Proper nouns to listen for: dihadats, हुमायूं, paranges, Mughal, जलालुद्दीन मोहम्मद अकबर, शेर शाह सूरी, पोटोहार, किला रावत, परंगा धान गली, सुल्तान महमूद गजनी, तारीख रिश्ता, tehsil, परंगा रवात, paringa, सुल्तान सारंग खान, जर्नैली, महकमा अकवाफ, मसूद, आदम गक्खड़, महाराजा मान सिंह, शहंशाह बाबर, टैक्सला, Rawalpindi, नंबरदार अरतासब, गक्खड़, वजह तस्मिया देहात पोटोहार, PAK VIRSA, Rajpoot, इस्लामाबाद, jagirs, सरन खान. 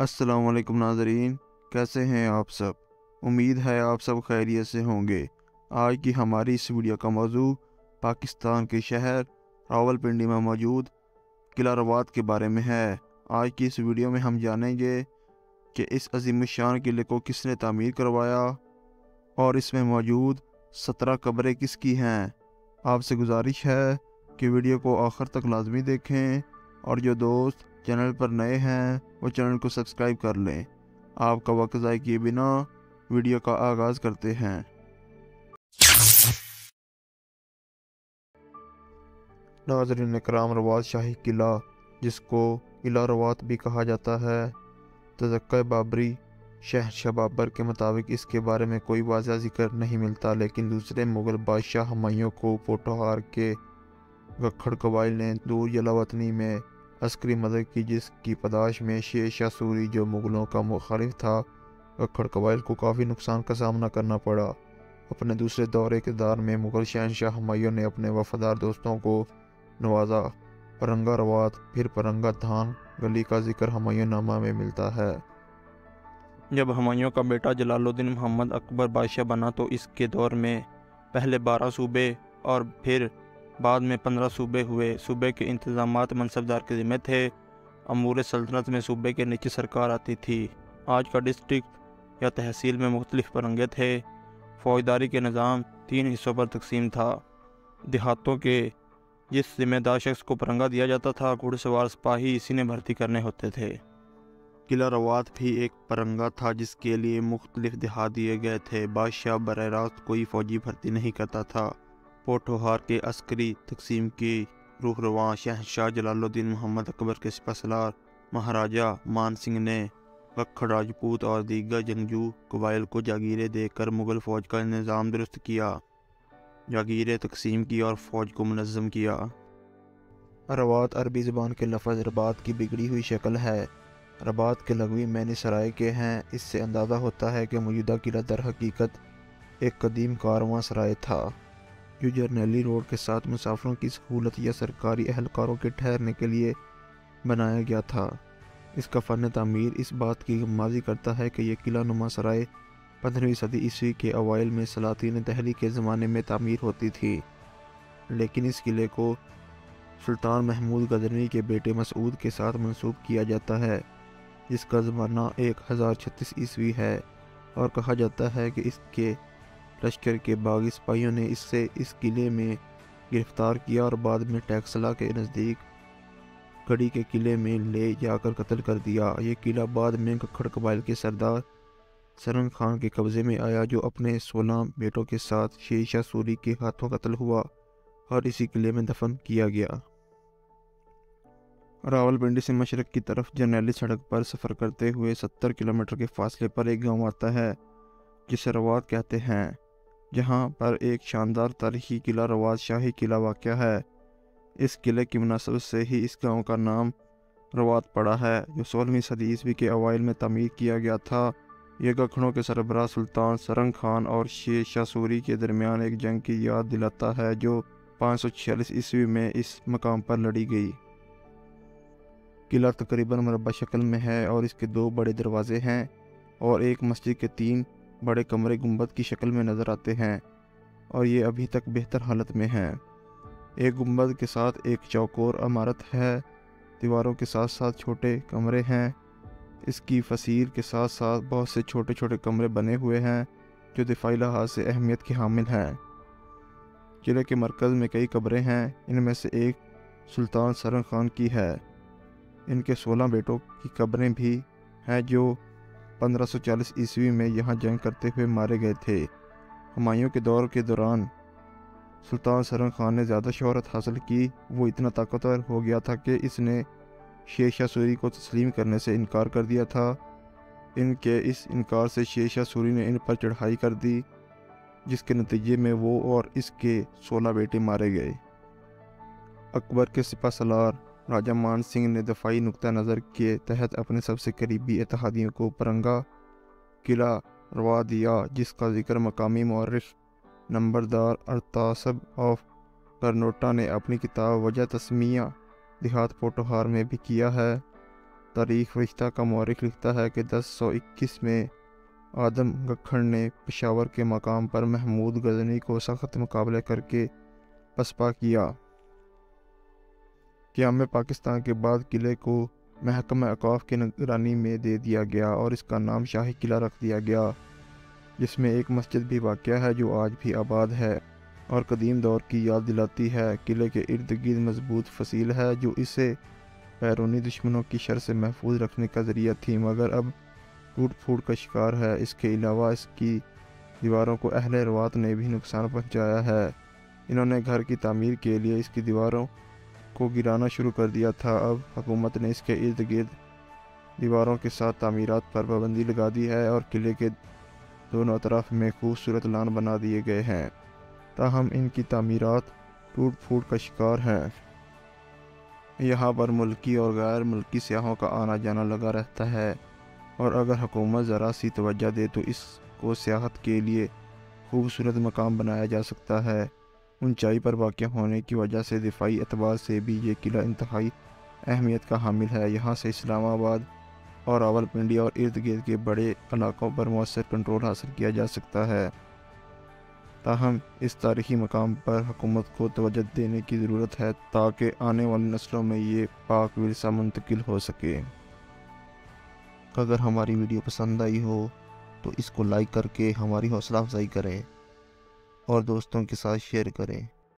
अस्सलाम वालेकुम नाजरीन, कैसे हैं आप सब। उम्मीद है आप सब खैरियत से होंगे। आज की हमारी इस वीडियो का मौजू पाकिस्तान के शहर रावलपिंडी में मौजूद किला रावत के बारे में है। आज की इस वीडियो में हम जानेंगे कि इस अजीम शान किले को किसने तामीर करवाया और इसमें मौजूद 17 कब्रें किसकी हैं। आपसे गुजारिश है कि वीडियो को आखिर तक लाजमी देखें और जो दोस्त चैनल पर नए हैं वो चैनल को सब्सक्राइब कर लें। आपका वक्त ज़ाया किए बिना वीडियो का आगाज़ करते हैं। नाज़रीन इकराम, रावत शाही किला जिसको किला रावत भी कहा जाता है, तज़क-ए-बाबरी शहंशाह बाबर के मुताबिक इसके बारे में कोई वाज़ेह ज़िक्र नहीं मिलता, लेकिन दूसरे मुग़ल बादशाह हुमायूं को पोटोहार के गक्खड़ कबाइल ने दूर यलावतनी में अस्करी मदद की, जिसकी पदाश में शेर शाह सूरी जो मुग़लों का मुखालिफ था, गक्खड़ कबाइल को काफ़ी नुकसान का सामना करना पड़ा। अपने दूसरे दौरे के दौर में मुग़ल शहंशाह हुमायूं ने अपने वफादार दोस्तों को नवाजा। परंगा रवात फिर परंगा धान गली का जिक्र हुमायूं नामा में मिलता है। जब हुमायूं का बेटा जलालुद्दीन मोहम्मद अकबर बादशाह बना तो इसके दौर में पहले 12 सूबे और फिर बाद में 15 सूबे हुए। सूबे के इंतज़ामात मनसबदार के ज़िम्मे थे। अमूर सल्तनत में सूबे के नीचे सरकार आती थी। आज का डिस्ट्रिक्ट या तहसील में मुख्तलिफ परंगे थे। फ़ौजदारी के निज़ाम 3 हिस्सों पर तकसीम था। देहातों के जिस ज़िम्मेदार शख्स को परंगा दिया जाता था, घुड़सवार सिपाही इसी ने भर्ती करने होते थे। किला रावत भी एक परंगा था जिसके लिए मुख्तलिफ देहात दिए गए थे। बादशाह बरह रास्त कोई फौजी भर्ती नहीं करता था। पोटोहार के अस्करी तकसीम की रूह रवां शहंशाह जलालुद्दीन मोहम्मद अकबर के सिपहसालार महाराजा मान सिंह ने गक्खड़ राजपूत और दीगर जंगजू कबाइल को जागीरें देकर मुग़ल फ़ौज का निज़ाम दुरुस्त किया। जागीरें तकसीम की और फ़ौज को मुनज़्ज़म किया। रावत अरबी ज़बान के लफ्ज़ रबात की बिगड़ी हुई शक्ल है। रावत के लगवी मैंने सराय के हैं। इससे अंदाज़ा होता है कि मौजूदा किला दर हकीकत एक कदीम कारवां सराय था जो जर्नैली रोड के साथ मुसाफिरों की सहूलत या सरकारी अहलकारों के ठहरने के लिए बनाया गया था। इसका फ़न तामीर इस बात की माजी करता है कि यह किला नुमा सराय 15वीं सदी ईस्वी के अवाइल में सलातीन दहली के ज़माने में तामीर होती थी, लेकिन इस किले को सुल्तान महमूद गजनी के बेटे मसूद के साथ मनसूब किया जाता है, जिसका ज़माना 1036 ईस्वी है और कहा जाता है कि इसके लश्कर के बागी सिपाहियों ने इससे इस किले में गिरफ्तार किया और बाद में टैक्सला के नज़दीक गड़ी के किले में ले जाकर कत्ल कर दिया। ये किला बाद में गक्खड़ कबाइल के सरदार सरन खान के कब्ज़े में आया, जो अपने 16 बेटों के साथ शेर शाह सूरी के हाथों कत्ल हुआ और इसी किले में दफन किया गया। रावलपिंडी से मशरक़ की तरफ जर्नैली सड़क पर सफ़र करते हुए 70 किलोमीटर के फासले पर एक गांव आता है जिसे रावत कहते हैं, जहां पर एक शानदार तारीखी किला रावत शाही किला वाक़ है। इस किले की मुनासबत से ही इस गांव का नाम रावत पड़ा है, जो 16वीं सदी ईस्वी के अवाइल में तमीर किया गया था। यह गखड़ों के सरबराह सुल्तान सारंग खान और शेर शाह सूरी के दरमियान एक जंग की याद दिलाता है जो 546 ईस्वी में इस मकाम पर लड़ी गई। किला तकरीबन मुरब्बा शक्ल में है और इसके 2 बड़े दरवाज़े हैं और एक मस्जिद के 3 बड़े कमरे गुंबद की शक्ल में नज़र आते हैं और ये अभी तक बेहतर हालत में हैं। एक गुंबद के साथ एक चौकोर इमारत है। दीवारों के साथ साथ छोटे कमरे हैं। इसकी फसीर के साथ साथ बहुत से छोटे छोटे कमरे बने हुए हैं जो दिफाई लिहाज से अहमियत के हामिल हैं। किले के मरकज़ में कई कब्रें हैं। इनमें से एक सुल्तान सारंग खान की है। इनके 16 बेटों की कब्रें भी हैं जो 1540 ईस्वी में यहाँ जंग करते हुए मारे गए थे। हुमायूं के दौर के दौरान सुल्तान सरन खान ने ज़्यादा शोहरत हासिल की। वो इतना ताकतवर हो गया था कि इसने शेर शाह सूरी को तस्लीम करने से इनकार कर दिया था। इनके इस इनकार से शेर शाह सूरी ने इन पर चढ़ाई कर दी, जिसके नतीजे में वो और इसके 16 बेटे मारे गए। अकबर के सिपहसालार राजा मान सिंह ने दफाई नुक्ता नज़र के तहत अपने सबसे करीबी इत्तेहादियों को परंगा किला रवा दिया, जिसका जिक्र मकामी मुअर्रिख नंबरदार अरतासब ऑफ करनोटा ने अपनी किताब वजह तस्मिया देहात पोटोहार में भी किया है। तारीख रिश्ता का मौरिख लिखता है कि 1021 में आदम गक्खड़ ने पेशावर के मकाम पर महमूद गजनी को सख्त मुकाबला करके पसपा किया। क़याम पाकिस्तान के बाद किले को महकमा अकवाफ की निगरानी में दे दिया गया और इसका नाम शाही किला रख दिया गया, जिसमें एक मस्जिद भी वाक़या है जो आज भी आबाद है और कदीम दौर की याद दिलाती है। किले के इर्द गिर्द मजबूत फसील है जो इसे बैरूनी दुश्मनों की शर से महफूज रखने का ज़रिया थी, मगर अब टूट फूट का शिकार है। इसके अलावा इसकी दीवारों को अहले रवात ने भी नुकसान पहुँचाया है। इन्होंने घर की तामीर के लिए इसकी दीवारों को गिराना शुरू कर दिया था। अब हुकूमत ने इसके इर्द गिर्द दीवारों के साथ तामीरात पर पाबंदी लगा दी है और किले के दोनों तरफ में खूबसूरत लान बना दिए गए हैं, ताहम इनकी तामीरात टूट फूट का शिकार हैं। यहाँ पर मुल्की और गैर मुल्की सियाहों का आना जाना लगा रहता है और अगर हुकूमत ज़रा सी तवज्जो दे तो इसको सियाहत के लिए खूबसूरत मकाम बनाया जा सकता है। ऊंचाई पर वाक़ होने की वजह से दिफाई एतबार से भी ये किला इंतहाई अहमियत का हामिल है। यहाँ से इस्लामाबाद और रावलपिंडी और इर्द गिर्द के बड़े इलाकों पर मौसर कंट्रोल हासिल किया जा सकता है। ताहम इस तारीखी मकाम पर हुकूमत को तवज्जो देने की ज़रूरत है ताकि आने वाली नस्लों में ये पाक विरसा मुंतकिल हो सके। अगर हमारी वीडियो पसंद आई हो तो इसको लाइक करके हमारी हौसला अफजाई करें और दोस्तों के साथ शेयर करें।